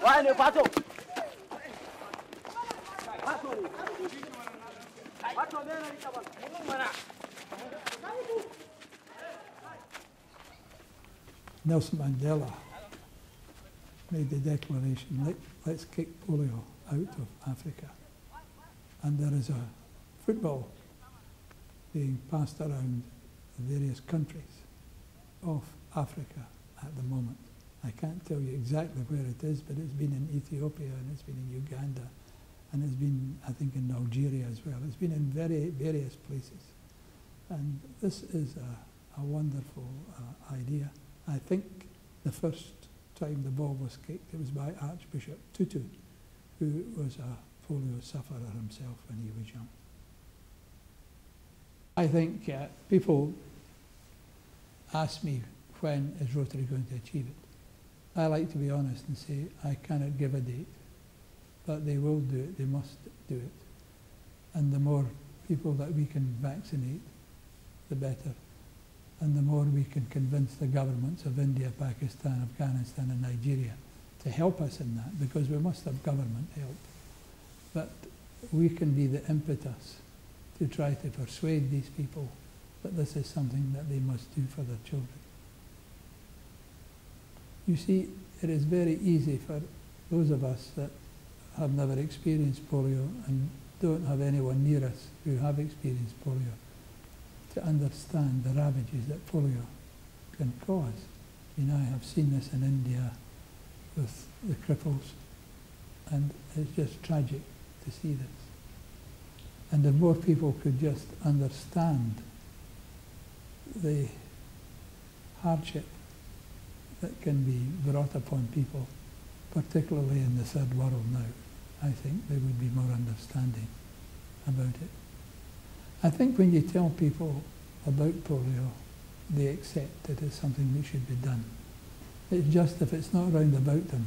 Why in the battle? Nelson Mandela made the declaration, let's kick polio out of Africa. And there is a football being passed around the various countries of Africa at the moment. I can't tell you exactly where it is, but it's been in Ethiopia and it's been in Uganda and it's been, I think, in Nigeria as well. It's been in very various places. And this is a wonderful idea. I think the first time the ball was kicked, it was by Archbishop Tutu, who was a polio sufferer himself when he was young. I think people ask me, when is Rotary going to achieve it? I like to be honest and say, I cannot give a date, but they will do it, they must do it. And the more people that we can vaccinate, the better. And the more we can convince the governments of India, Pakistan, Afghanistan and Nigeria to help us in that, because we must have government help. But we can be the impetus to try to persuade these people that this is something that they must do for their children. You see, it is very easy for those of us that have never experienced polio and don't have anyone near us who have experienced polio to understand the ravages that polio can cause. You know, I have seen this in India with the cripples, and it's just tragic to see this. And if more people could just understand the hardship that can be brought upon people, particularly in the third world now, I think there would be more understanding about it. I think when you tell people about polio, they accept it as something that should be done. It's just if it's not round about them,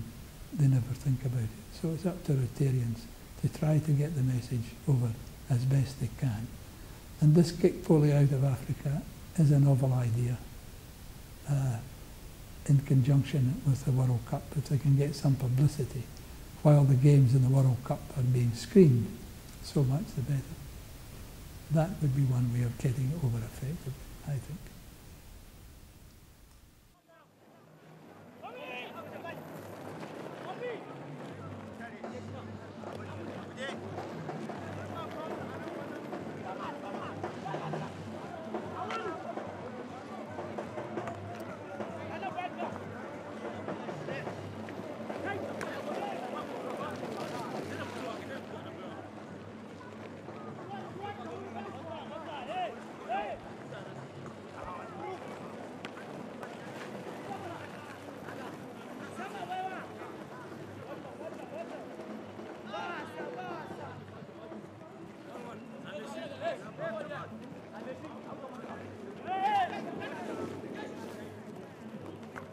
they never think about it. So it's up to Rotarians to try to get the message over as best they can. And this Kick Polio Out of Africa is a novel idea in conjunction with the World Cup. If they can get some publicity while the games in the World Cup are being screened, so much the better. That would be one way of getting over effectively, I think.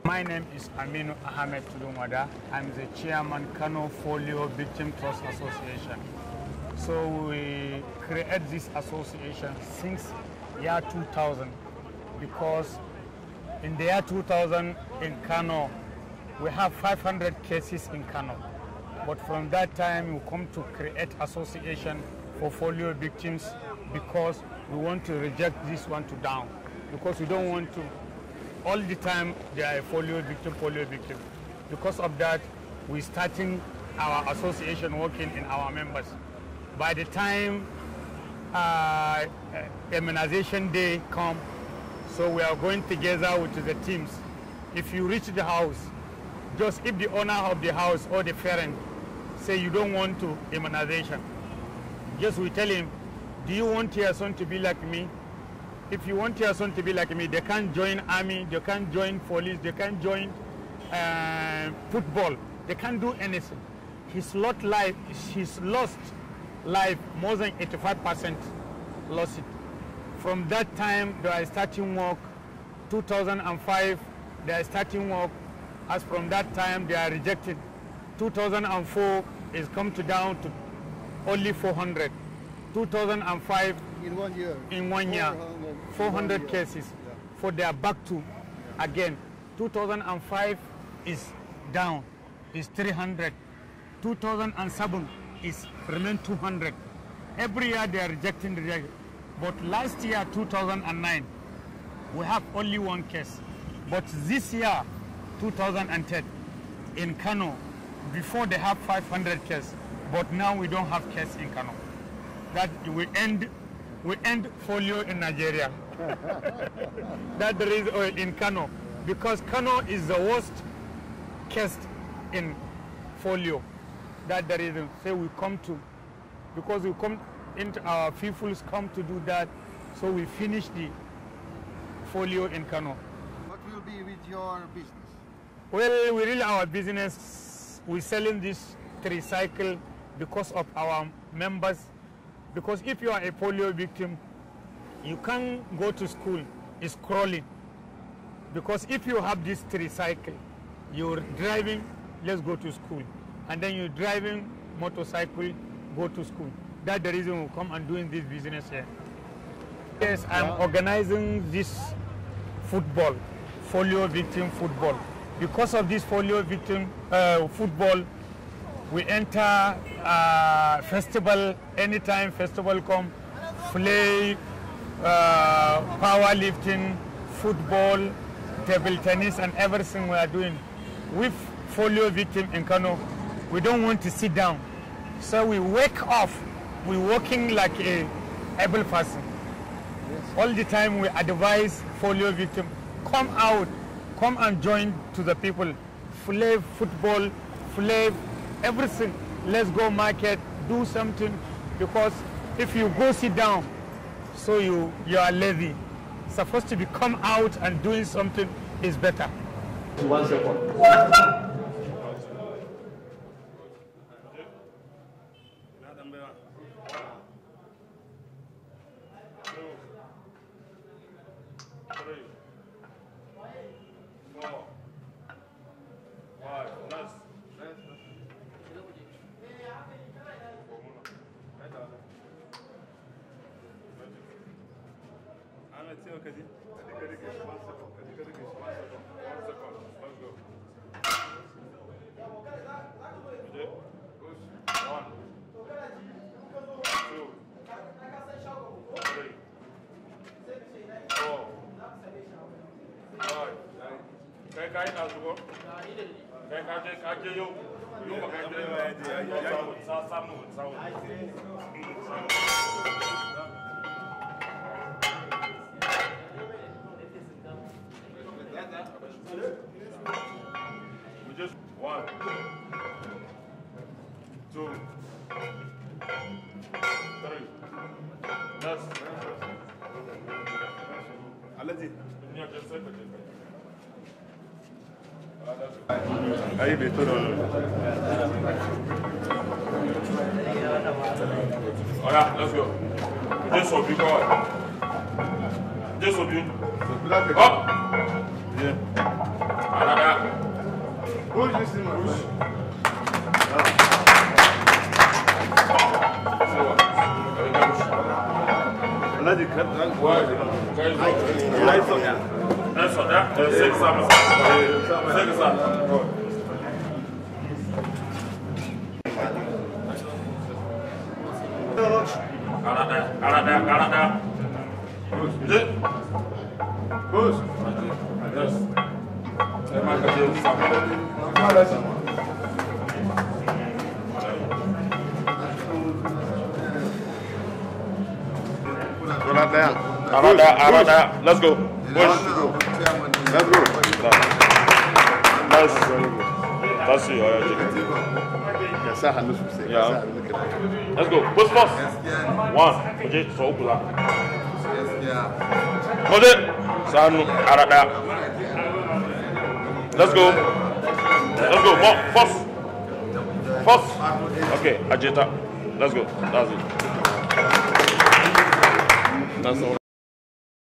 My name is Amin Ahmed Lumada. I'm the chairman Kano Folio Victim Trust Association. So we created this association since year 2000 because in the year 2000 in Kano, we have 500 cases in Kano. But from that time, we come to create association for polio victims because we want to reject this one to down, because we don't want to all the time they are a polio victim. Because of that, we're starting our association working in our members. By the time immunization day come, so we are going together with the teams. If you reach the house, just if the owner of the house or the parent say you don't want to immunization, just we tell him, do you want your son to be like me? If you want your son to be like me, they can't join army, they can't join police, they can't join football, they can't do anything. He's lost life, more than 85% lost it. From that time, they are starting work. 2005, they are starting work. As from that time, they are rejected. 2004, is come to down to only 400. 2005 in 1 year. In 1 year, 400 cases. Yeah. For they are back to again. 2005 is down, is 300. 2007 is remain 200. Every year they are rejecting the drug. But last year, 2009, we have only 1 case. But this year, 2010, in Kano, before they have 500 cases, but now we don't have cases in Kano. That we end polio in Nigeria. That there is oil in Kano, because Kano is the worst case in polio. That the reason. So we come to, because we come into our peoples come to do that. So we finish the polio in Kano. What will be with your business? Well, we really our business. We selling this tricycle because of our members. Because if you are a polio victim, you can't go to school. It's crawling. Because if you have this tricycle, you're driving, let's go to school. And then you're driving motorcycle, go to school. That's the reason we come and doing this business here. Yes, I'm organizing this football, polio victim football. Because of this polio victim football, we enter festival, anytime festival come, play, powerlifting, football, table tennis, and everything we are doing. With polio victim in Kano, we don't want to sit down. So we wake up, we're working like a able person. Yes. All the time we advise polio victim, come out, come and join to the people. Play football, play everything. Let's go market, do something, because if you go sit down, so you are lazy. Supposed to be come out and doing something is better. 1 second. Let's go. Push. Let's go. That's you. Yeah. Let's go. Push first. One. Okay. So open up. Hold it. Let's go. Let's go. First. First. Okay. Ajita. Let's go. That's it. That's all.